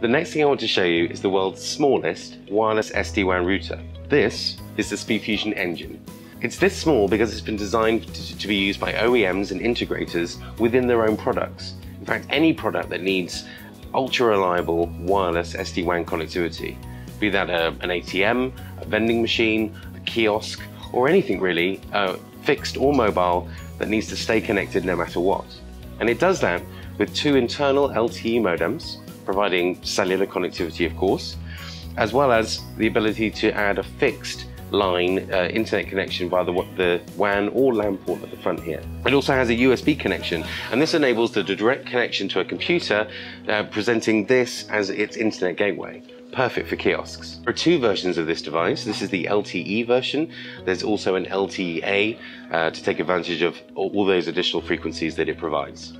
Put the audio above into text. The next thing I want to show you is the world's smallest wireless SD-WAN router. This is the SpeedFusion Engine. It's this small because it's been designed to be used by OEMs and integrators within their own products. In fact, any product that needs ultra-reliable wireless SD-WAN connectivity, be that an ATM, a vending machine, a kiosk, or anything really, fixed or mobile, that needs to stay connected no matter what. And it does that with two internal LTE modems, providing cellular connectivity, of course, as well as the ability to add a fixed line internet connection via the WAN or LAN port at the front here. It also has a USB connection, and this enables the direct connection to a computer, presenting this as its internet gateway. Perfect for kiosks. There are two versions of this device. This is the LTE version. There's also an LTE-A to take advantage of all those additional frequencies that it provides.